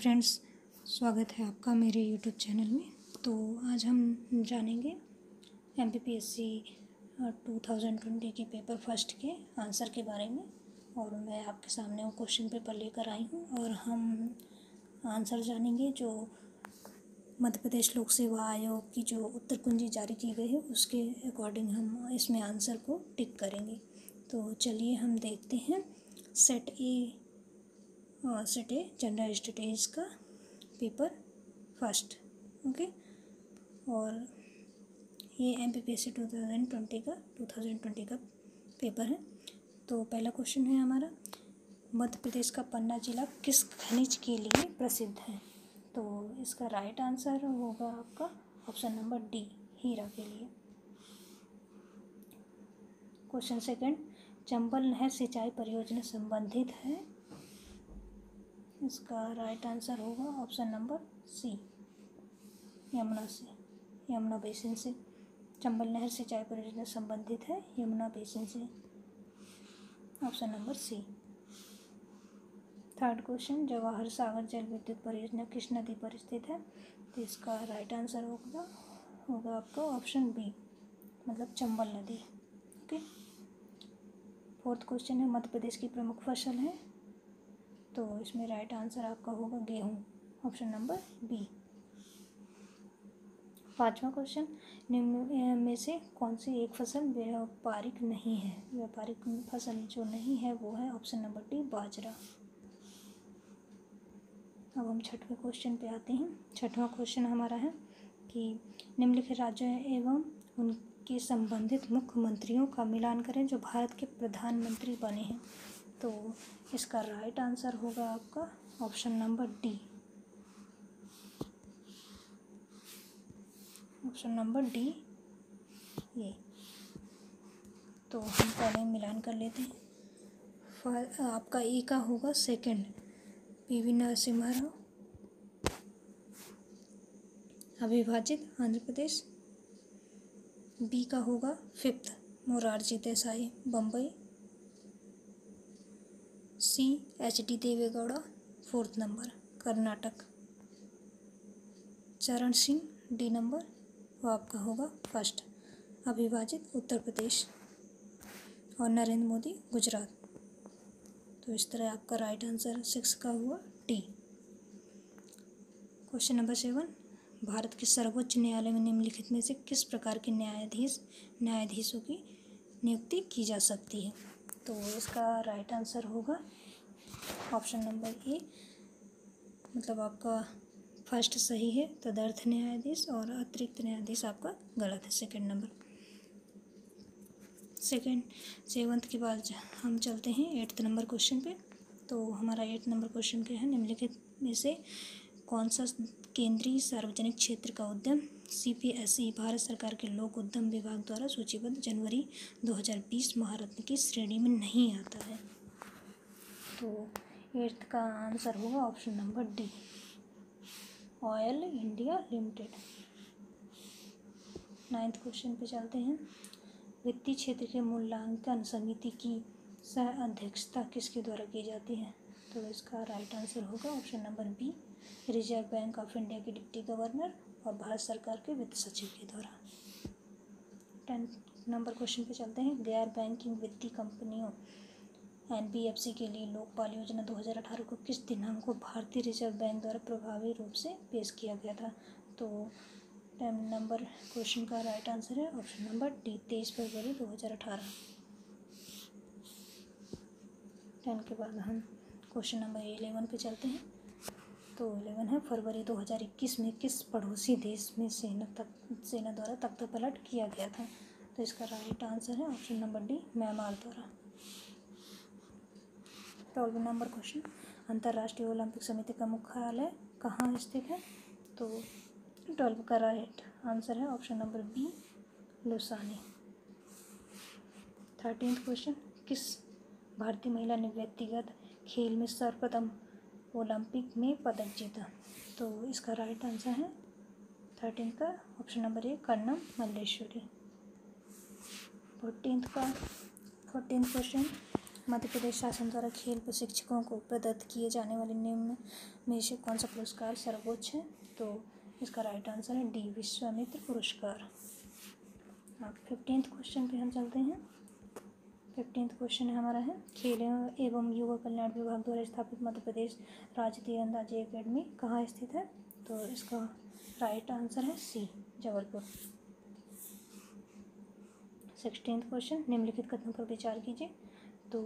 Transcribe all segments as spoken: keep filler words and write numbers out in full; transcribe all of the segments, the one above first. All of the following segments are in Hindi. फ्रेंड्स, स्वागत है आपका मेरे यूट्यूब चैनल में। तो आज हम जानेंगे एमपीपीएससी दो हज़ार बीस के पेपर फर्स्ट के आंसर के बारे में। और मैं आपके सामने वो क्वेश्चन पेपर लेकर आई हूँ और हम आंसर जानेंगे जो मध्य प्रदेश लोक सेवा आयोग की जो उत्तर कुंजी जारी की गई है उसके अकॉर्डिंग हम इसमें आंसर को टिक करेंगे। तो चलिए हम देखते हैं set A set A general studies का पेपर फर्स्ट। ओके, और ये एमपीपीएससी दो हज़ार बीस का दो हज़ार बीस का पेपर है। तो पहला क्वेश्चन है हमारा, मध्य प्रदेश का पन्ना जिला किस खनिज के लिए प्रसिद्ध है? तो इसका राइट आंसर होगा आपका ऑप्शन नंबर डी, हीरा के लिए। क्वेश्चन सेकंड, चंबल नहर सिंचाई परियोजना संबंधित है। इसका राइट आंसर होगा ऑप्शन नंबर सी, यमुना से यमुना बेसिन से। चंबल नहर सिंचाई परियोजना संबंधित है यमुना बेसिन से, option number C. Third question, Jawahar Sagar जल विद्युत परियोजना किस नदी पर स्थित है? तो इसका राइट आंसर होगा होगा आपका ऑप्शन बी, मतलब चंबल नदी। ओके, फोर्थ क्वेश्चन है, मध्य प्रदेश की प्रमुख फसल है। तो इसमें राइट आंसर आपका होगा गेहूँ, ऑप्शन नंबर बी। पांचवा क्वेश्चन, निम्न में से कौन सी एक फसल व्यापारिक नहीं है? व्यापारिक फसल जो नहीं है वो है ऑप्शन नंबर डी, बाजरा। अब हम छठवें क्वेश्चन पे आते हैं। छठवां क्वेश्चन हमारा है कि निम्नलिखित राज्यों एवं उनके संबंधित मुख्यमंत्रियों का मिलान करें जो भारत के प्रधानमंत्री बने हैं। तो इसका राइट आंसर होगा आपका option number D, option number D ये। तो हम पहले मिलान कर लेते हैं। आपका ए का होगा सेकंड, पीवी नरसिम्हा राव, अविभाजित आंध्र प्रदेश। बी का होगा fifth, Morarji Desai, Bombay. C, H D Deve Gowda, fourth number, Karnataka. चरण सिंह डी नंबर, वो आपका होगा फर्स्ट, अविभाजित उत्तर प्रदेश। और नरेंद्र मोदी गुजरात। तो इस तरह आपका राइट आंसर सिक्स का हुआ D. Question number seven, Bharat के सर्वोच्च न्यायालय में निम्नलिखित में से किस प्रकार के न्यायाधीश न्यायाधीशों की नियुक्ति की जा सकती है? तो इसका राइट आंसर होगा ऑप्शन नंबर ए, मतलब आपका फर्स्ट सही है तदर्थ न्यायाधीश और अतिरिक्त न्यायाधीश आपका गलत है, सेकंड नंबर। सेकंड सेवंथ के बाद हम चलते हैं एट्थ नंबर क्वेश्चन पे। तो हमारा एट्थ नंबर क्वेश्चन क्या है, निम्नलिखित में से कौन सा केंद्रीय सार्वजनिक क्षेत्र का उद्यम सीपीएसई भारत सरकार के लोक उद्यम विभाग द्वारा सूचीबद्ध जनवरी दो हज़ार बीस महारत्न की श्रेणी में नहीं आता है? तो एट्थ का आंसर होगा option number D, oil India limited. Ninth question पे चलते हैं, वित्तीय क्षेत्र के मूल्यांकन समिति की सह अध्यक्षता किसके द्वारा की जाती है? तो इसका राइट आंसर होगा option number B, reserve bank of India के डिप्टी गवर्नर और भारत सरकार के वित्त सचिव के द्वारा। टेंथ नंबर क्वेश्चन पे चलते हैं, गैर बैंकिंग वित्तीय कंपनियों एनबीएफसी के लिए लोकपाल योजना दो हज़ार अठारह को किस दिनांक को भारतीय रिजर्व बैंक द्वारा प्रभावी रूप से पेश किया गया था? तो टेंथ नंबर क्वेश्चन का राइट आंसर है ऑप्शन नंबर डी, तेईस फरवरी दो हज़ार अठारह। टेंथ के बाद हम क्वेश्चन नंबर इलेवन पे चलते हैं। तो इलेवन है, फरवरी दो हज़ार इक्कीस में किस पड़ोसी देश में सेना तक सेना द्वारा तख्ता पलट किया गया था? तो इसका राइट आंसर है ऑप्शन नंबर डी, म्यांमार द्वारा। ट्वेल्व नंबर क्वेश्चन, अंतर्राष्ट्रीय ओलंपिक समिति का मुख्यालय कहाँ स्थित है? तो ट्वेल्व का राइट आंसर है option number B, Lausanne. Thirteen question, किस भारतीय महिला ने व्यक्तिगत खेल में सर्वप्रथम ओलंपिक में पदक जीता? तो इसका राइट आंसर है थर्टीन का option number A, Karnam Malleswari. Fourteen का फोर्टीन क्वेश्चन, मध्य प्रदेश शासन द्वारा खेल प्रशिक्षकों को प्रदत्त किए जाने वाले निम्न में से कौन सा पुरस्कार सर्वोच्च है? तो इसका राइट आंसर है डी, विश्वामित्र पुरस्कार। अब फिफ्टींथ क्वेश्चन पे हम चलते हैं। फिफ्टींथ क्वेश्चन हमारा है खेल एवं युवा कल्याण विभाग द्वारा स्थापित मध्य प्रदेश राज्य तीरंदाजी अकेडमी कहाँ स्थित है? तो इसका राइट आंसर है सी, जबलपुर। सिक्सटींथ क्वेश्चन, निम्नलिखित कथन पर विचार कीजिए। तो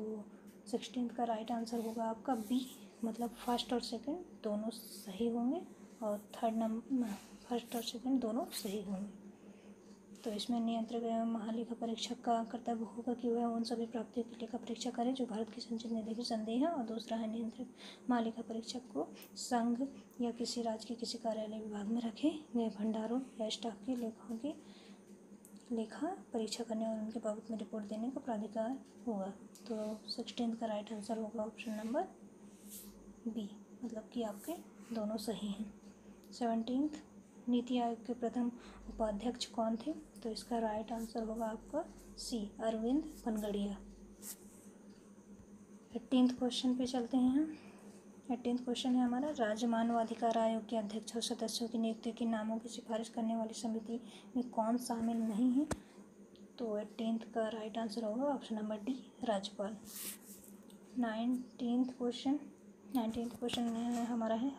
सिक्सटीन का राइट आंसर होगा आपका बी, मतलब फर्स्ट और सेकंड दोनों सही होंगे और थर्ड नंबर फर्स्ट और सेकंड दोनों सही होंगे। तो इसमें नियंत्रक एवं महालेखा परीक्षक का कर्तव्य होगा कि वह उन सभी प्राप्तियों की लेखा परीक्षा करे जो भारत की संचित निधि की संदेह है, और दूसरा है नियंत्रक महालेखा परीक्षक को संघ या किसी राज्य के किसी कार्यालय विभाग में रखे गए भंडारों या स्टॉक की लेखाओं की लेखा परीक्षा करने और उनके बाबत में रिपोर्ट देने का प्राधिकार होगा। तो सिक्सटीन का राइट आंसर होगा ऑप्शन नंबर बी, मतलब कि आपके दोनों सही हैं। सेवनटीन्थ, नीति आयोग के प्रथम उपाध्यक्ष कौन थे? तो इसका राइट आंसर होगा आपका C, Arvind Panagariya. Eighteen question पे चलते हैं हम। एटीन क्वेश्चन है हमारा, राज्य मानवाधिकार आयोग के अध्यक्ष और सदस्यों की नियुक्ति के नामों की सिफारिश करने वाली समिति में कौन शामिल नहीं है? तो एटीन का राइट आंसर होगा ऑप्शन नंबर डी, राज्यपाल। नाइनटीन क्वेश्चन नाइनटीन क्वेश्चन हमारा है,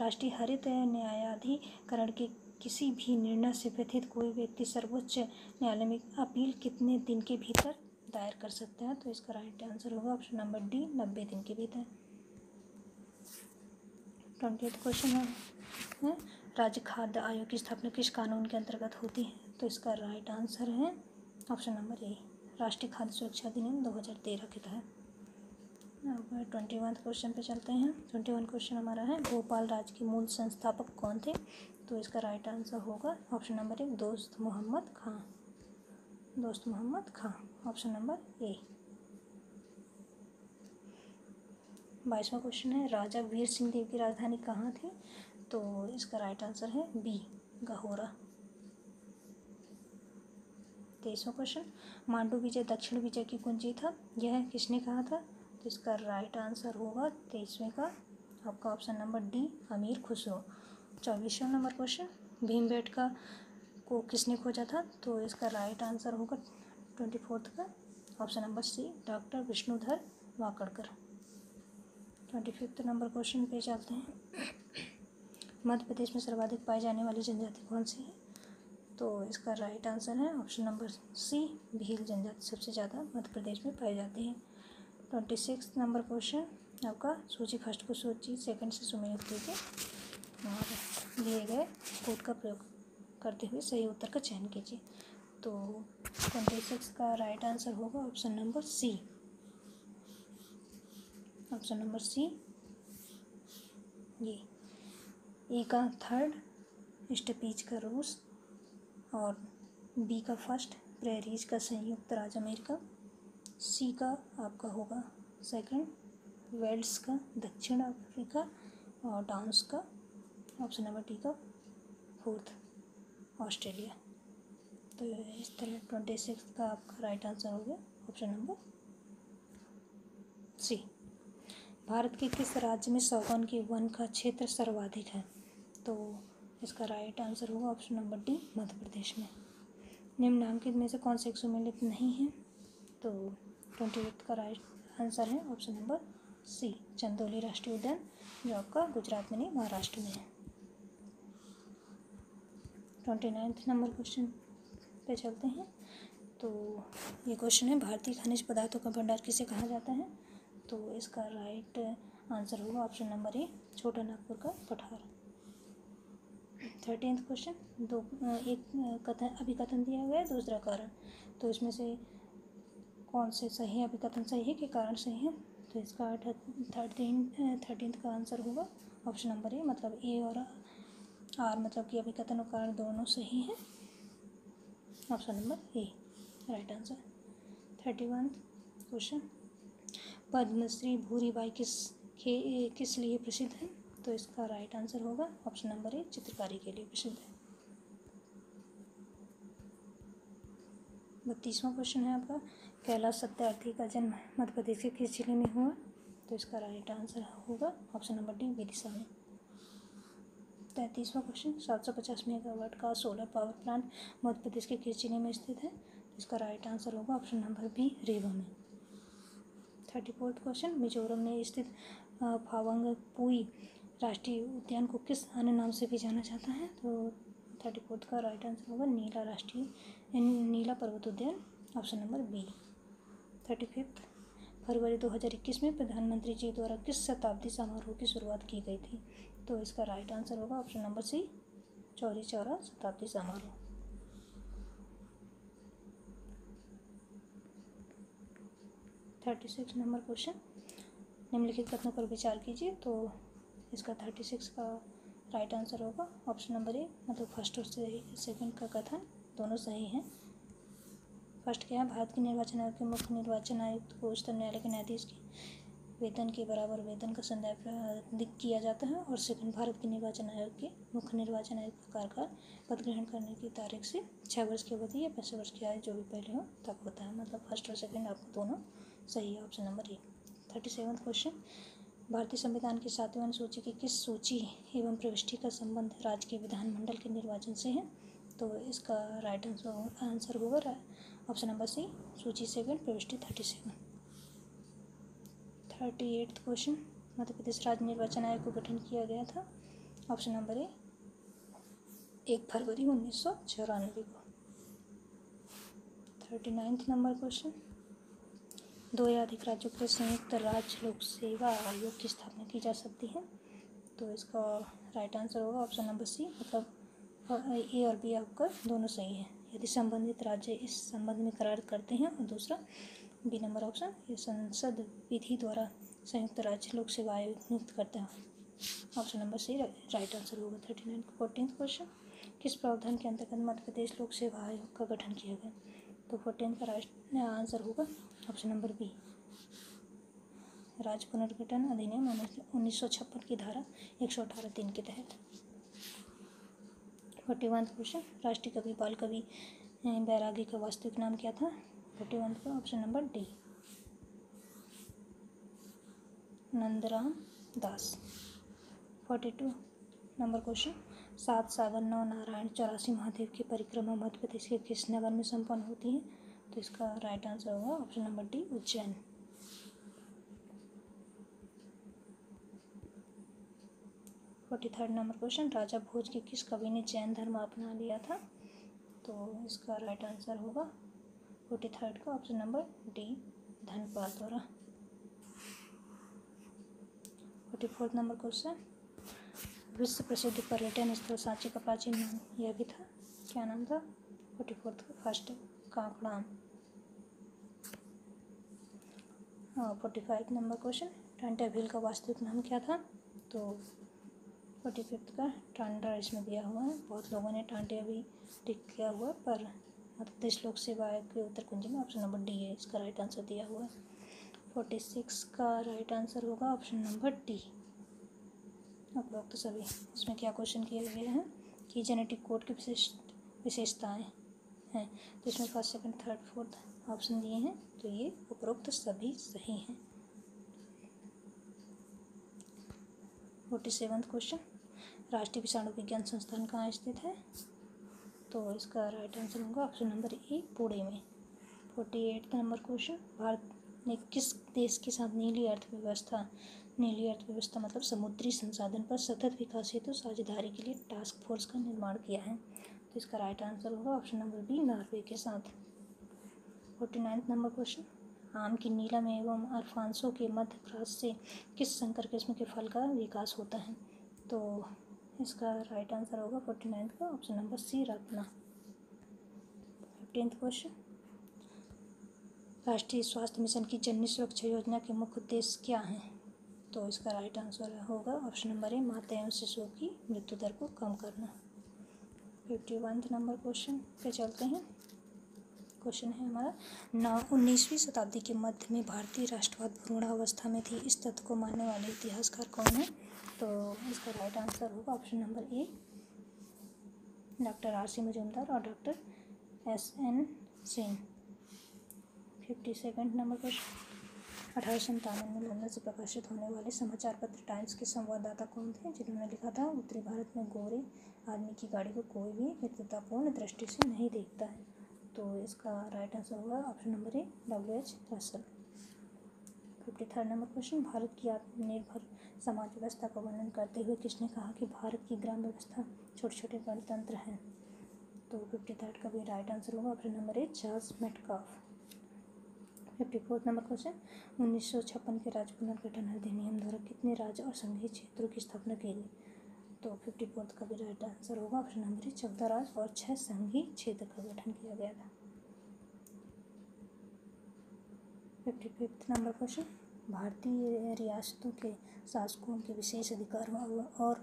राष्ट्रीय हरित न्यायाधिकरण के किसी भी निर्णय से व्यथित कोई व्यक्ति सर्वोच्च न्यायालय में अपील कितने दिन के भीतर दायर कर सकता है? तो इसका राइट आंसर होगा ऑप्शन नंबर डी, नब्बे दिन के भीतर। ट्वेंटी क्वेश्चन है, राज्य खाद्य आयोग की स्थापना किस कानून के अंतर्गत होती है? तो इसका राइट आंसर है ऑप्शन नंबर ए, राष्ट्रीय खाद्य सुरक्षा अधिनियम दो हज़ार तेरह के तहत। अब ट्वेंटी वन क्वेश्चन पे चलते हैं। ट्वेंटी वन क्वेश्चन हमारा है, भोपाल राज्य के मूल संस्थापक कौन थे? तो इसका राइट आंसर होगा ऑप्शन नंबर एक, दोस्त Mohammad Khan. Dost Mohammad Khan, option number A. बाईसवां क्वेश्चन है, राजा वीर सिंह देव की राजधानी कहाँ थी? तो इसका राइट आंसर है बी, गहोरा। तेईसवां क्वेश्चन, मांडू विजय दक्षिण विजय की कुंजी था, यह किसने कहा था? तो इसका राइट आंसर होगा तेईसवें का आपका option number D, Amir Khusro. चौबीसवें नंबर क्वेश्चन, भीमबेटका को किसने खोजा था? तो इसका राइट आंसर होगा ट्वेंटी फोर्थ का option number C, doctor Vishnu Dhar Wakankar. Twenty fifth number question पे चलते हैं। मध्य प्रदेश में सर्वाधिक पाई जाने वाली जनजाति कौन सी है? तो इसका राइट आंसर है ऑप्शन नंबर सी, भील जनजाति सबसे ज़्यादा मध्य प्रदेश में पाई जाती है। ट्वेंटी सिक्स नंबर क्वेश्चन आपका, सूची फर्स्ट को सूची सेकंड से सुमेलित कीजिए और दिए गए कोड का प्रयोग करते हुए सही उत्तर का चयन कीजिए। तो ट्वेंटी सिक्स का राइट आंसर होगा option number C, option number C ये। ए का थर्ड स्टपीज का रूस और बी का फर्स्ट प्रेरीज का संयुक्त राज्य अमेरिका, सी का आपका होगा सेकंड वेल्स का दक्षिण अफ्रीका और डांस का ऑप्शन नंबर डी का फोर्थ ऑस्ट्रेलिया। तो इस तरह ट्वेंटी सिक्स का आपका राइट आंसर हो गया ऑप्शन नंबर सी। भारत के किस राज्य में सागौन के वन का क्षेत्र सर्वाधिक है? तो इसका राइट आंसर होगा option number D, Madhya Pradesh में। निम्नलिखित में से कौन से एक सुमेलित नहीं है? तो ट्वेंटी एट का राइट आंसर है ऑप्शन नंबर सी, चंदौली राष्ट्रीय उद्यान, जो आपका गुजरात में नहीं महाराष्ट्र में है। ट्वेंटी नाइन्थ नंबर क्वेश्चन पे चलते हैं। तो ये क्वेश्चन है, भारतीय खनिज पदार्थों का भंडार किसे कहा जाता है? तो इसका राइट आंसर होगा ऑप्शन नंबर ए, छोटा नागपुर का पठार। थर्टीन क्वेश्चन, दो एक कथन अभिकथन दिया गया है, दूसरा कारण, तो इसमें से कौन से सही है? अभिकथन सही है कि कारण सही है? तो इसका थर्टीन थर्टीन का आंसर होगा ऑप्शन नंबर ए, मतलब ए और आर, मतलब कि अभिकथन और कारण दोनों सही हैं, option number A right answer. Thirty one question, Padmashri Bhuri Bai किस के किस लिए प्रसिद्ध है? तो इसका राइट आंसर होगा ऑप्शन नंबर ए, चित्रकारी के लिए प्रसिद्ध है। बत्तीसवां क्वेश्चन है आपका, कैलाश सत्यार्थी का जन्म मध्य प्रदेश के किस जिले में हुआ? तो इसका राइट आंसर होगा ऑप्शन नंबर डी विदिशा में। तैंतीसवां क्वेश्चन, सात सौ पचास मेगावाट का solar power plant Madhya Pradesh के किस जिले में स्थित है? इसका राइट आंसर होगा ऑप्शन नंबर बी रेवा में। थर्टी फोर्थ क्वेश्चन, मिजोरम में स्थित फावंग पुई राष्ट्रीय उद्यान को किस अन्य नाम से भी जाना जाता है? तो थर्टी फोर्थ का राइट आंसर होगा नीला राष्ट्रीय नीला पर्वत उद्यान option number B. Thirty fifth, फरवरी दो हज़ार इक्कीस में प्रधानमंत्री जी द्वारा किस शताब्दी समारोह की शुरुआत की गई थी? तो इसका राइट आंसर होगा option number C Chauri Chaura शताब्दी समारोह। थर्टी सिक्स नंबर क्वेश्चन, निम्नलिखित कथनों पर विचार कीजिए। तो इसका थर्टी सिक्स का राइट आंसर होगा ऑप्शन नंबर ए, मतलब फर्स्ट और सेकंड का कथन दोनों सही हैं। फर्स्ट क्या है, भारत के निर्वाचन आयोग के मुख्य निर्वाचन आयुक्त को उच्चतम न्यायालय के न्यायाधीश के वेतन के बराबर वेतन का संदेह किया जाता है। और सेकंड, भारत के निर्वाचन आयोग के मुख्य निर्वाचन आयुक्त का कार्यकाल पद ग्रहण करने की तारीख से छः वर्ष की अवधि या पैंसठ वर्ष की आयु जो भी पहले हो तब होता है। मतलब फर्स्ट और सेकंड आपको दोनों सही है option number A. Thirty seventh question, भारतीय संविधान की सातवीं अनुसूची की किस सूची एवं प्रविष्टि का संबंध राज्य के विधानमंडल के निर्वाचन से है? तो इसका राइट आंसर आंसर होगा ऑप्शन नंबर सी सूची सेवन प्रविष्टि thirty seven. Thirty eighth question, Madhya Pradesh राज्य निर्वाचन आयोग को गठन किया गया था ऑप्शन नंबर ए एक फरवरी उन्नीस सौ चौरानवे को। थर्टी नाइन्थ नंबर क्वेश्चन, दो या अधिक राज्यों के संयुक्त राज्य लोक सेवा आयोग की स्थापना की जा सकती है। तो इसका राइट आंसर होगा ऑप्शन नंबर सी, मतलब ए और बी आपका दोनों सही है यदि संबंधित राज्य इस संबंध में करार करते हैं। और दूसरा बी नंबर ऑप्शन, ये संसद विधि द्वारा संयुक्त राज्य लोक सेवा आयोग नियुक्त करते हैं option number C right answer होगा। थर्टी नाइन फोर्टीन क्वेश्चन, किस प्रावधान के अंतर्गत मध्य प्रदेश लोक सेवा आयोग का गठन किया गया? तो फोर्टीन का राइट आंसर होगा ऑप्शन नंबर बी राज्य पुनर्गठन अधिनियम उन्नीस सौ छप्पन की धारा एक सौ अठारह तीन के तहत। फोर्टी वन क्वेश्चन, राष्ट्रीय कवि बाल कवि बैरागी का वास्तविक नाम क्या था? फोर्टी वन का option number D Nandram Das. Forty two number question, सात सागर नौ नारायण चौरासी महादेव की परिक्रमा मध्य प्रदेश के किस नगर में संपन्न होती है? तो इसका राइट आंसर होगा option number D Ujjain. Forty third number question, Raja Bhoj के किस कवि ने जैन धर्म अपना लिया था? तो इसका राइट आंसर होगा फोर्टी थर्ड का ऑप्शन नंबर डी धनपाल द्वारा। फोर्टी फोर्थ नंबर क्वेश्चन, विश्व प्रसिद्ध पर्यटन स्थल सांची का प्राचीन नाम यह भी था, क्या नाम था? फोर्टी फोर्थ फर्स्ट कांकड़ाम। Forty five number question, Tanda Bhil का वास्तविक नाम क्या था? तो फोर्टी फिफ्थ का टांडा इसमें दिया हुआ है। बहुत लोगों ने टांडा भी टिक किया हुआ पर मध्यप्रदेश लोक सेवा आयोग के उत्तर कुंजी में ऑप्शन नंबर डी है इसका राइट आंसर दिया हुआ है। फोर्टी सिक्स का राइट आंसर होगा ऑप्शन नंबर डी। आप लोग तो सभी उसमें क्या क्वेश्चन किए गए हैं कि जेनेटिक कोड की विशेष विशेषताएँ हैं, तो इसमें first second third fourth option दिए हैं तो ये उपरोक्त सभी सही हैं। फोर्टी सेवन्थ क्वेश्चन, राष्ट्रीय विषाणु विज्ञान संस्थान कहाँ स्थित है? तो इसका राइट आंसर होगा ऑप्शन नंबर ए पुणे में। Forty eight number question, Bharat ने किस देश के साथ नीली अर्थव्यवस्था नीली अर्थव्यवस्था मतलब समुद्री संसाधन पर सतत विकास हेतु साझेदारी के लिए टास्क फोर्स का निर्माण किया है? तो इसका राइट आंसर होगा ऑप्शन नंबर बी नॉर्वे के साथ। फोर्टी नाइन्थ नंबर क्वेश्चन, आम की नीलम एवं अल्फांसो के मध्य क्रॉस से किस संकर किस्म के फल का विकास होता है? तो इसका राइट आंसर होगा फोर्टी नाइन्थ का option number C Ratna. Fifteenth question, राष्ट्रीय स्वास्थ्य मिशन की जननी सुरक्षा योजना के मुख्य उद्देश्य क्या हैं? तो इसका राइट आंसर होगा ऑप्शन नंबर ए माता एवं शिशुओं की मृत्यु दर को कम करना। फिफ्टी वन नंबर क्वेश्चन पे चलते हैं। क्वेश्चन है हमारा नौ उन्नीसवीं शताब्दी के मध्य में भारतीय राष्ट्रवाद भ्रूणावस्था में थी, इस तथ्य को मानने वाले इतिहासकार कौन है? तो इसका राइट आंसर होगा option number A doctor R C Majumdar और doctor S N Singh. Fifty second number पर अठारह सौ सन्तावन में लंदन से प्रकाशित होने वाले समाचार पत्र टाइम्स के संवाददाता कौन थे, जिन्होंने लिखा था उत्तरी भारत में गोरे आदमी की गाड़ी को कोई भी विद्वतापूर्ण दृष्टि से नहीं देखता है। तो इसका राइट आंसर होगा option number A W H Russell. Fifty third number question, Bharat की आत्मनिर्भर समाज व्यवस्था का वर्णन करते हुए किसने कहा कि भारत की ग्राम व्यवस्था छोटे छोटे गणतंत्र हैं। तो फिफ्टी थर्ड का भी राइट आंसर होगा option number A Charles Metcalfe. Fifty fourth number question, उन्नीस सौ छप्पन के राज्य पुनर्गठन अधिनियम द्वारा कितने राज्य और संघीय क्षेत्रों की स्थापना की गई। तो फिफ्टी फोर्थ का भी राइट आंसर होगा ऑप्शन नंबर चौदह राज्य और छः संघीय क्षेत्र का गठन किया गया था। फिफ्टी फिफ्थ नंबर क्वेश्चन, भारतीय रियासतों के शासकों के विशेष अधिकारों और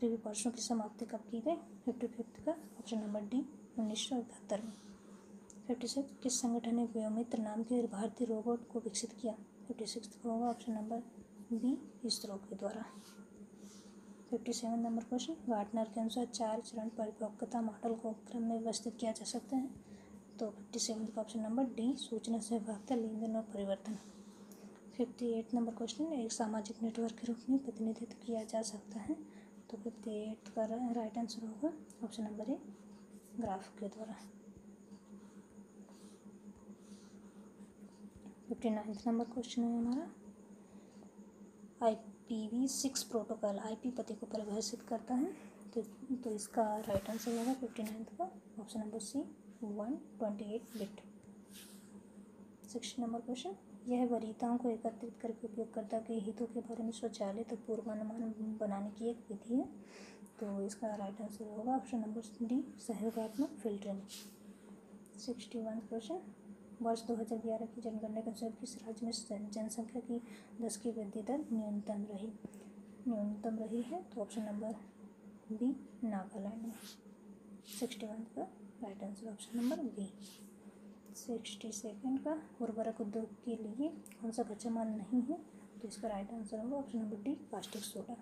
प्रतिवर्षों की समाप्ति कब की गई। फिफ्टी फिफ्थ का ऑप्शन नंबर डी उन्नीस सौ इकहत्तर में। फिफ्टी सिक्स, किस संगठन ने व्योमित्र नाम के भारतीय रोबोट को विकसित किया। फिफ्टी सिक्स का होगा ऑप्शन नंबर बी इसरो के द्वारा। Fifty seven number question, Gartner के अनुसार चार चरण परिपक्वता मॉडल को क्रम में व्यवस्थित किया जा सकता है। तो फिफ्टी सेवन का ऑप्शन नंबर डी सूचना सहभागिता लेनदेन और परिवर्तन। फिफ्टी एट नंबर क्वेश्चन, एक सामाजिक नेटवर्क के रूप में प्रतिनिधित्व किया जा सकता है। तो फिफ्टी एट का राइट आंसर होगा ऑप्शन नंबर ए ग्राफ के द्वारा। फिफ्टी नाइन्थ नंबर क्वेश्चन है हमारा, I P V six protocol I P पते को परिभाषित करता है। तो तो इसका राइट आंसर होगा फिफ्टी नाइन्थ का option number C one twenty eight bit. Sixty number question, यह वरीयताओं को एकत्रित करके उपयोगकर्ता के हितों के बारे में स्वचालित पूर्वानुमान बनाने की एक विधि है। तो इसका राइट आंसर होगा ऑप्शन नंबर डी सहयोगात्मक फिल्टरिंग। सिक्सटी वन क्वेश्चन, वर्ष दो हज़ार ग्यारह की जनगणना के अनुसार किस राज्य में जनसंख्या की दस की वृद्धि दर न्यूनतम रही न्यूनतम रही है। तो ऑप्शन नंबर बी नागालैंड में। सिक्सटी वन का right answer option number B. Sixty second का, उर्वरक उद्योग के लिए कौन सा कच्चा माल नहीं है। तो इसका राइट आंसर होगा option number D plastic soda.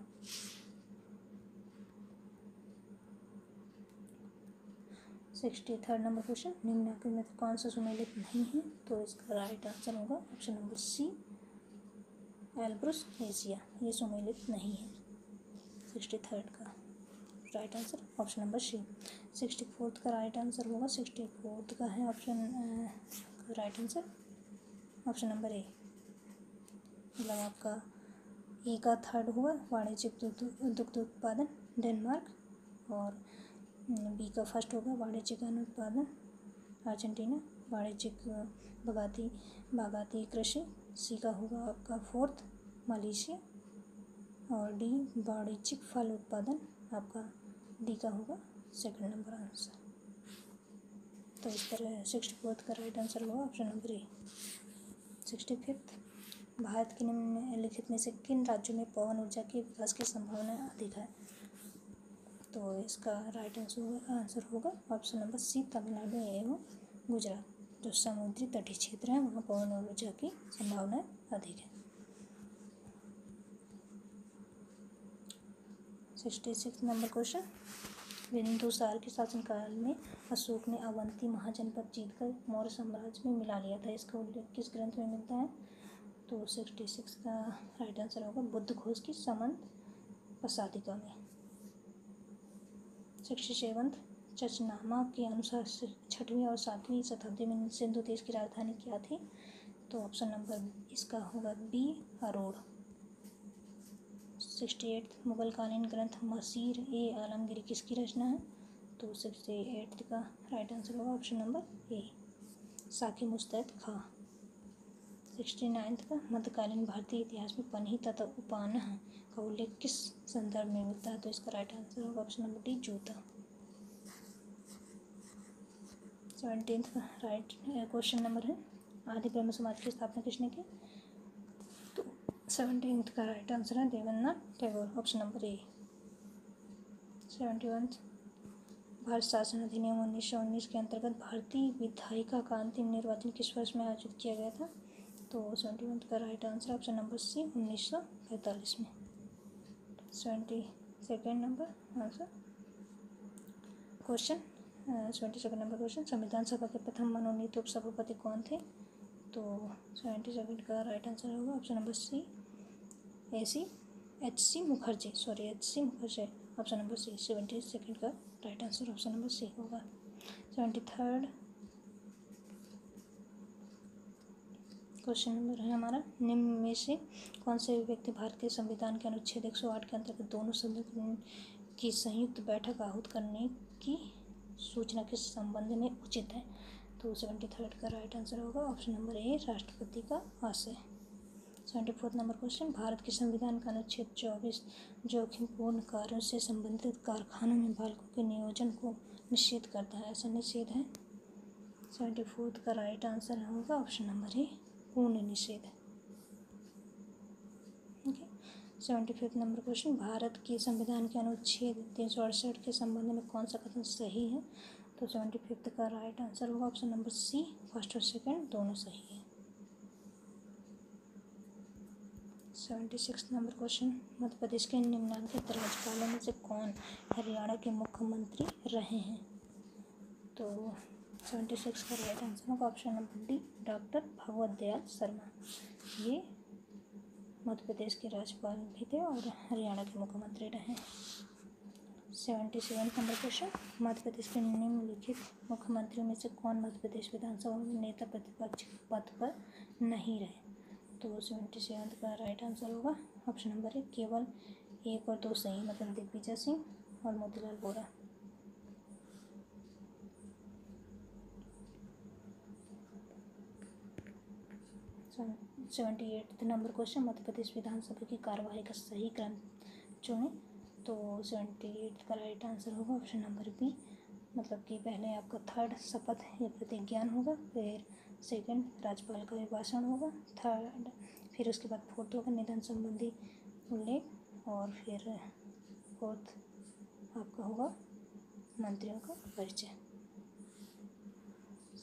Sixty third number question, निम्नलिखित में कौन सा सुमेलित नहीं है। तो इसका राइट आंसर होगा option number C Elbrus Asia, ये सुमेलित नहीं है। सिक्सटी थर्ड का right answer option number C. Sixty fourth का राइट आंसर होगा सिक्सटी फोर्थ का है option right answer option number A, मतलब आपका ए का थर्ड होगा वाणिज्यिक दुग्ध उत्पादन डेनमार्क, और बी का फर्स्ट होगा वाणिज्यिक अनुत्पादन अर्जेंटीना, वाणिज्यिक बागाती बागाती कृषि, सी का होगा आपका फोर्थ मलेशिया, और डी वाणिज्यिक फल उत्पादन आपका डी का होगा सेकंड नंबर आंसर। तो इस तरह सिक्सटी फोर्थ का राइट आंसर होगा option number A. Sixty fifth, Bharat के निम्नलिखित में से किन राज्यों में पवन ऊर्जा के विकास की संभावना अधिक है। तो इसका राइट आंसर आंसर होगा ऑप्शन नंबर सी तमिलनाडु एवं गुजरात, जो समुद्री तटीय क्षेत्र है वहाँ पवन ऊर्जा की संभावना अधिक है। Sixty six number question, Bindusara के शासनकाल में अशोक ने अवंती महाजनपद जीतकर मौर्य साम्राज्य में मिला लिया था। इसका उल्लेख किस ग्रंथ में मिलता है। तो सिक्सटी सिक्स का राइट आंसर होगा बुद्ध घोष की समंत प्रसादिका में। सिक्सटी सेवंथ, चचनामा के अनुसार छठवीं और सातवीं शताब्दी में सिंधु देश की राजधानी क्या थी। तो ऑप्शन नंबर इसका होगा बी अरोड़। सिक्सटी एट्थ, मुगलकालीन ग्रंथ मसीर ए आलमगीर किसकी रचना है। तो सिक्सटी एट्थ का राइट आंसर होगा option number A Saqi Mustaid Khan. Sixty ninth का, मध्यकालीन भारतीय इतिहास में पन्ही तथा उपान्ह का उल्लेख किस संदर्भ में मिलता है। तो इसका राइट आंसर होगा ऑप्शन नंबर डी जूता। सेवनटीन का राइट क्वेश्चन नंबर है, आदि ब्रह्म समाज की स्थापना किसने की। तो सेवनटीन का राइट आंसर है Devendranath Tagore, option number A. Seventy one, Bharat शासन अधिनियम उन्नीस सौ उन्नीस के अंतर्गत भारतीय विधायिका का अंतिम निर्वाचन किस वर्ष में आयोजित किया गया था। तो सेवेंटी वन का right answer option number C उन्नीस सौ पैंतालीस में। Seventy second number answer question seventy second number question, संविधान सभा के प्रथम मनोनीत उपसभापति कौन थे। तो सेवेंटी सेवन का राइट आंसर होगा option number C AC H C Mukherjee sorry H C Mukherjee option number C. Seventy second का right answer option number C होगा। सेवेंटी थर्ड क्वेश्चन नंबर है हमारा, निम्न में से कौन से व्यक्ति भारत के संविधान के अनुच्छेद एक सौ आठ के अंतर्गत दोनों सदनों की संयुक्त बैठक आहूत करने की सूचना के संबंध में उचित है? तो सेवेंटी थर्ड का राइट आंसर होगा ऑप्शन नंबर ए राष्ट्रपति का आशय। Seventy fourth number question, Bharat के संविधान का अनुच्छेद चौबीस जोखिमपूर्ण कार्यों से संबंधित कारखानों में बालकों के नियोजन को निषेध करता है, ऐसा निषेध है? सेवेंटी फोर्थ का राइट आंसर होगा ऑप्शन नंबर ए पूर्ण निषेध। Okay. Seventy fifth number question, Bharat के संविधान के अनुच्छेद तीन सौ अड़सठ के संबंध में कौन सा कथन सही है? तो सेवेंटी फिफ्थ का राइट आंसर होगा ऑप्शन नंबर सी फर्स्ट और सेकेंड दोनों सही है। Seventy six number question, Madhya Pradesh के निम्नलिखित राज्यपालों में से कौन हरियाणा के मुख्यमंत्री रहे हैं? तो सेवेंटी सिक्स का राइट आंसर होगा option number D doctor Bhagwat Dayal Sharma. ये मध्य प्रदेश के राज्यपाल भी थे और हरियाणा के मुख्यमंत्री रहे। Seventy seven number question, Madhya Pradesh के निम्नलिखित मुख्यमंत्रियों में से कौन मध्य प्रदेश विधानसभा में नेता प्रतिपक्ष पद पर नहीं रहे? तो सेवेंटी सेवन का राइट आंसर होगा ऑप्शन नंबर एक केवल एक और दो सही मतलब दिग्विजय सिंह और Motilal Vora. Seventy eight number question, Madhya Pradesh विधानसभा की कार्यवाही का सही क्रम चुनें। तो सेवेंटी एट का राइट आंसर होगा ऑप्शन नंबर बी मतलब कि पहले आपका थर्ड शपथ या प्रतिज्ञान होगा, फिर सेकंड राज्यपाल का अभिभाषण होगा, थर्ड फिर उसके बाद फोर्थ होगा निधन संबंधी उल्लेख और फिर फोर्थ आपका होगा मंत्रियों का परिचय।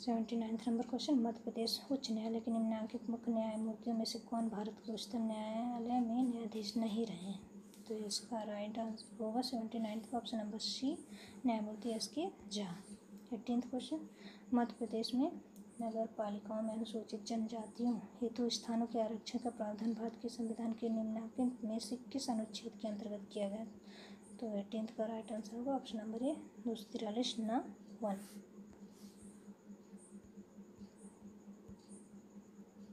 Seventy ninth number question, Madhya Pradesh उच्च न्यायालय के निम्नलिखित मुख्य न्यायमूर्तियों में से कौन भारत के उच्चतम न्यायालय में न्यायाधीश नहीं रहे? तो इसका राइट आंसर होगा सेवेंटी नाइन्थ का ऑप्शन नंबर सी न्यायमूर्ति एस के झा। एटीनथ क्वेश्चन, मध्य प्रदेश में नगर पालिकाओं में अनुसूचित जनजातियों हेतु स्थानों के आरक्षण का प्रावधान भारत के संविधान के निम्नलिखित में से किस अनुच्छेद के अंतर्गत किया गया? तो एटीनथ का राइट आंसर होगा ऑप्शन नंबर ए दो सौ तिरालीस न one.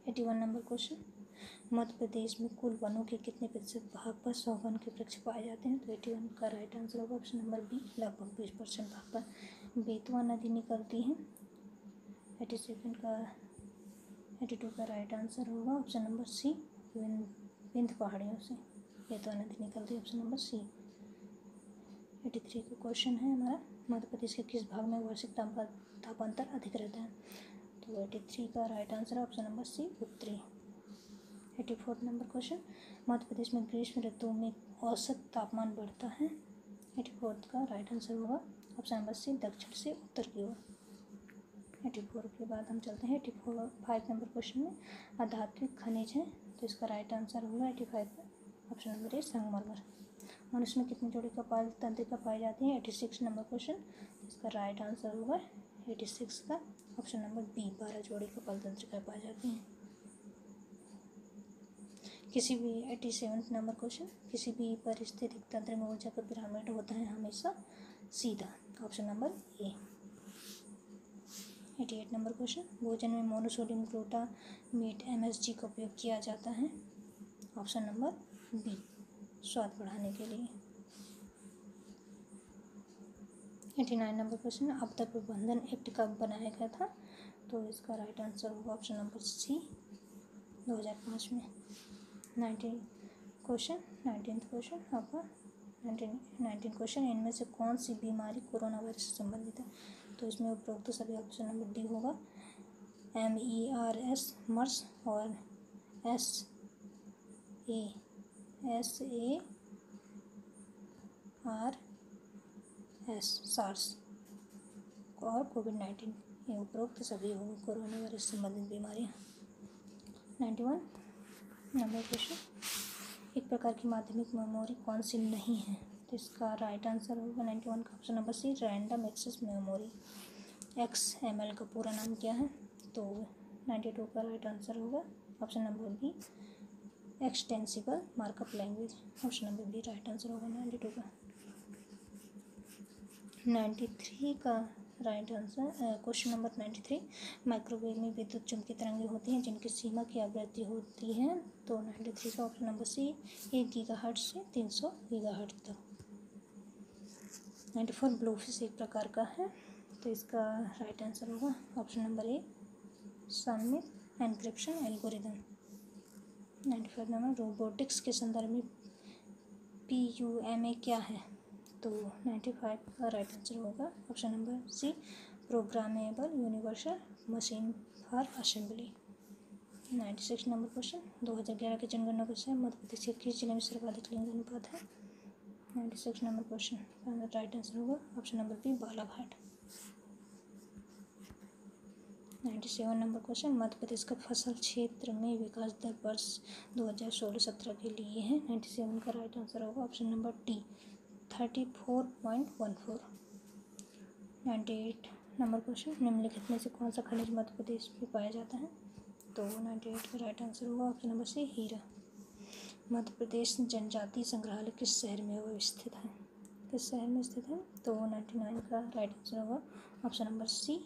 Eighty one number question, Madhya Pradesh में कुल वनों के कितने प्रतिशत भाग पर सौ वन के वृक्ष पाए जाते हैं? तो एटी वन का राइट आंसर होगा ऑप्शन नंबर बी लगभग बीस परसेंट भाग पर बेतवा नदी निकलती है। एटी सेकेंड का एटी टू का राइट आंसर होगा ऑप्शन नंबर सी विंध्य पहाड़ियों से बेतवा नदी निकलती है option number C. Eighty three का क्वेश्चन है हमारा, मध्य प्रदेश के किस भाग में वार्षिक तापांतर अधिक रहता है? तो एटी थ्री का राइट आंसर है ऑप्शन नंबर सी उत्तरी। Eighty fourth number question, Madhya Pradesh में ग्रीष्म ऋतु में औसत तापमान बढ़ता है? एटी फोर्थ का राइट आंसर होगा ऑप्शन नंबर सी दक्षिण से उत्तर की ओर। एटी फोर के बाद हम चलते हैं eighty four five number question में, आधात्मिक खनिज है। तो इसका राइट आंसर होगा एटी फाइव का ऑप्शन नंबर ए संगमरमर। मनुष्य में कितने जोड़ी कपाल तंत्रिका पाई जाती है? एटी सिक्स नंबर क्वेश्चन, इसका राइट आंसर होगा एटी सिक्स का ऑप्शन नंबर बी बारह जोड़ी कपाल तंत्रिका पाई जाती हैं। किसी भी एटी सेवन्थ नंबर क्वेश्चन, किसी भी पारिस्थितिक तंत्र में ऊर्जा का पिरामिड होता है हमेशा सीधा, option number A. Eighty eight number question, भोजन में monosodium glutamate M S G का उपयोग किया जाता है, ऑप्शन नंबर बी स्वाद बढ़ाने के लिए। एटी नाइन नंबर क्वेश्चन, आपदा प्रबंधन एक्ट कब बनाया गया था? तो इसका राइट आंसर होगा ऑप्शन नंबर सी दो हज़ार पाँच में। नाइनटीन क्वेश्चन नाइनटीन क्वेश्चन आपका नाइनटीन नाइनटीन क्वेश्चन, इनमें से कौन सी बीमारी कोरोना वायरस से संबंधित है? तो इसमें उपरोक्त सभी ऑप्शन नंबर डी होगा M E R S MERS और S A S A R S SARS और कोविड नाइन्टीन, ये उपरोक्त सभी होंगे कोरोना वायरस संबंधित बीमारियाँ। नाइन्टी वन नंबर क्वेश्चन, एक प्रकार की माध्यमिक मेमोरी कौन सी नहीं है? तो इसका राइट आंसर होगा नाइन्टी वन का option number C random access memory. X M L का पूरा नाम क्या है? तो नाइन्टी टू का राइट आंसर होगा option number B extensible markup language. Option number B right answer होगा नाइन्टी टू का। नाइन्टी थ्री का right answer question number ninety three microwave में विद्युत चुम्बकीय तरंगें होती हैं जिनकी सीमा की आवृत्ति होती है। तो नाइन्टी थ्री का ऑप्शन नंबर सी एक गीगाहर्ट्ज से तीन सौ गीगाहर्ट्ज तक। नाइन्टी फोर ब्लूफिश एक प्रकार का है तो इसका राइट आंसर होगा ऑप्शन नंबर ए सममित encryption algorithm. Ninety five number robotics के संदर्भ में पी यू एम ए क्या है। तो नाइन्टी फाइव का राइट आंसर होगा option number C programmable universal machine for assembly. Ninety six number question दो हज़ार ग्यारह के जनगणना क्वेश्चन मध्य प्रदेश के किस जिले में सर्वाधिक लिंग अनुपात है। नाइन्टी सिक्स नंबर क्वेश्चन का राइट आंसर होगा option number B Balaghat. Ninety seven number question Madhya Pradesh का फसल क्षेत्र में विकास दर वर्ष दो हज़ार सोलह सत्रह के लिए है। नाइन्टी सेवन का राइट आंसर होगा option number D thirty four point one four. Ninety eight number question निम्नलिखित में से कौन सा खनिज मध्य प्रदेश में पाया जाता है। तो नाइन्टी एट का राइट आंसर होगा ऑप्शन नंबर सी हीरा। मध्य प्रदेश जनजातीय संग्रहालय किस शहर में अवस्थित है। किस शहर में स्थित है। तो नाइन्टी नाइन का राइट आंसर होगा ऑप्शन नंबर सी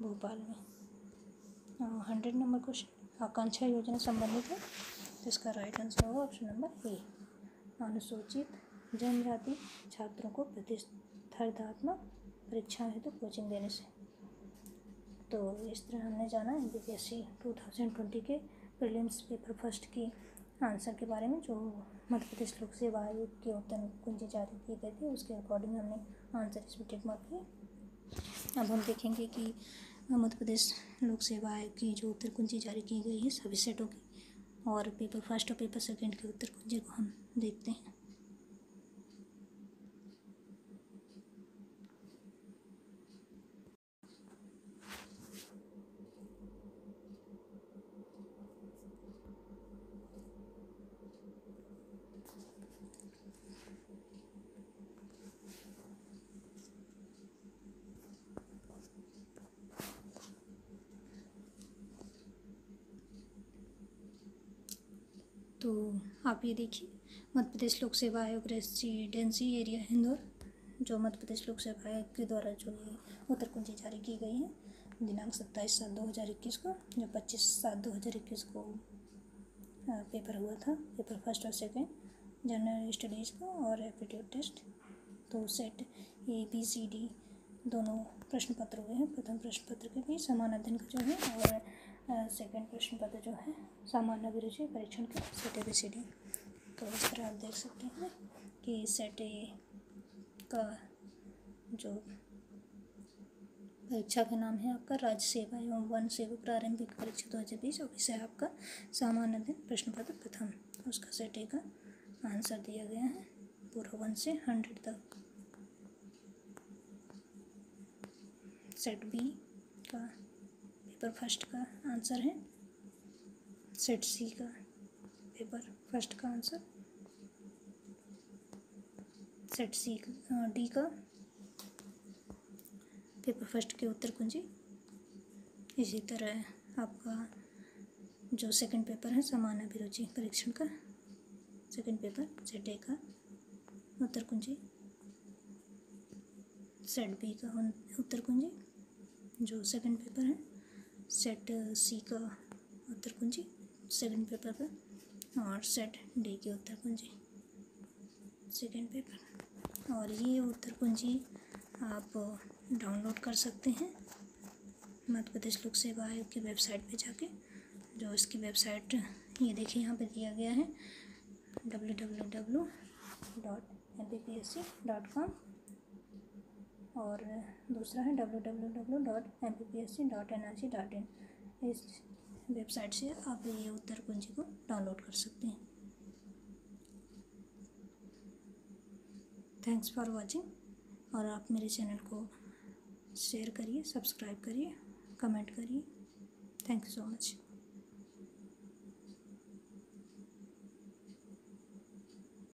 भोपाल में। हंड्रेड नंबर क्वेश्चन आकांक्षा योजना संबंधित है तो इसका राइट आंसर होगा ऑप्शन नंबर ए अनुसूचित जनजाति छात्रों को प्रतिस्पर्धात्मक परीक्षा हेतु तो कोचिंग देने से। तो इस तरह हमने जाना M P P S C two thousand twenty के प्रीलिम्स पेपर फर्स्ट की आंसर के बारे में जो मध्य प्रदेश लोक सेवा आयोग के उत्तर कुंजी जारी की गई थी उसके अकॉर्डिंग हमने आंसर इसमें टिक मार्क किया। अब हम देखेंगे कि मध्य प्रदेश लोक सेवा आयोग की जो उत्तर कुंजी जारी की गई है सभी सेटों की और पेपर फर्स्ट और पेपर सेकेंड के उत्तर कुंजी को हम देखते हैं। तो आप ये देखिए मध्य प्रदेश लोक सेवा आयोग रेजिडेंसी एरिया इंदौर जो मध्य प्रदेश लोक सेवा आयोग के द्वारा जो उत्तर कुंजी जारी की गई है दिनांक सत्ताईस सात दो हज़ार इक्कीस को जो पच्चीस सात दो हज़ार इक्कीस को पेपर हुआ था पेपर फर्स्ट और सेकेंड जनरल स्टडीज़ का और एप्टीट्यूड टेस्ट। तो set A B C D दोनों प्रश्न पत्र हुए हैं। प्रथम प्रश्न पत्र के भी समान अध्ययन का जो है और सेकेंड प्रश्न पत्र जो है सामान्य अभिरुचि परीक्षण के set A B C D. तो इस तरह आप देख सकते हैं कि सेट ए का जो परीक्षा का नाम है आपका राज्य सेवा एवं वन सेवा प्रारंभिक परीक्षा दो हज़ार बीस और विषय आपका सामान्य अध्ययन प्रश्न पत्र प्रथम उसका सेट ए का आंसर दिया गया है पूरा वन से हंड्रेड तक। सेट बी का पेपर फर्स्ट का आंसर है सेट सी का पेपर फर्स्ट का आंसर सेट सी डी का पेपर फर्स्ट के उत्तर कुंजी। इसी तरह आपका जो सेकंड पेपर है सामान्य अभिरुचि परीक्षण का सेकंड पेपर सेट ए का उत्तर कुंजी सेट बी का उत्तर कुंजी जो सेकंड पेपर है सेट सी का उत्तर कुंजी सेकंड पेपर का और सेट डी के उत्तर कुंजी सेकंड पेपर। और ये उत्तर कुंजी आप डाउनलोड कर सकते हैं मध्य प्रदेश लोक सेवा आयोग की वेबसाइट पे जाके जो इसकी वेबसाइट ये देखिए यहाँ पे दिया गया है W W W dot M P P S C dot com और दूसरा है W W W dot M P P S C dot N I C dot in. इस वेबसाइट से आप ये उत्तर कुंजी को डाउनलोड कर सकते हैं। थैंक्स फॉर वाचिंग और आप मेरे चैनल को शेयर करिए सब्सक्राइब करिए कमेंट करिए। Thank you so much.